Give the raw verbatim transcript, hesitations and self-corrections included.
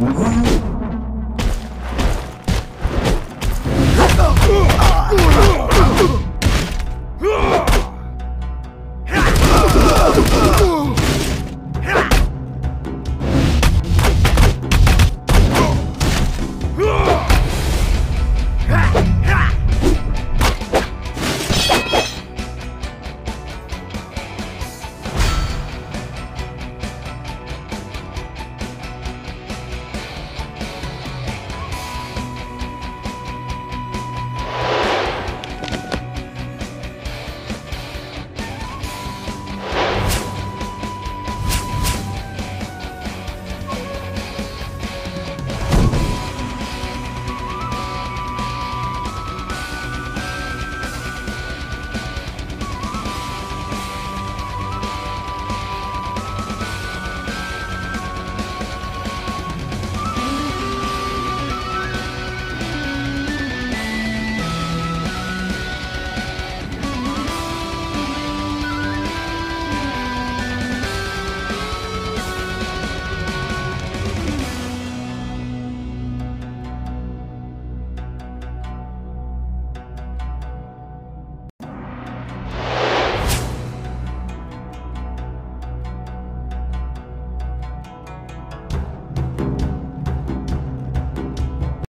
Whoa!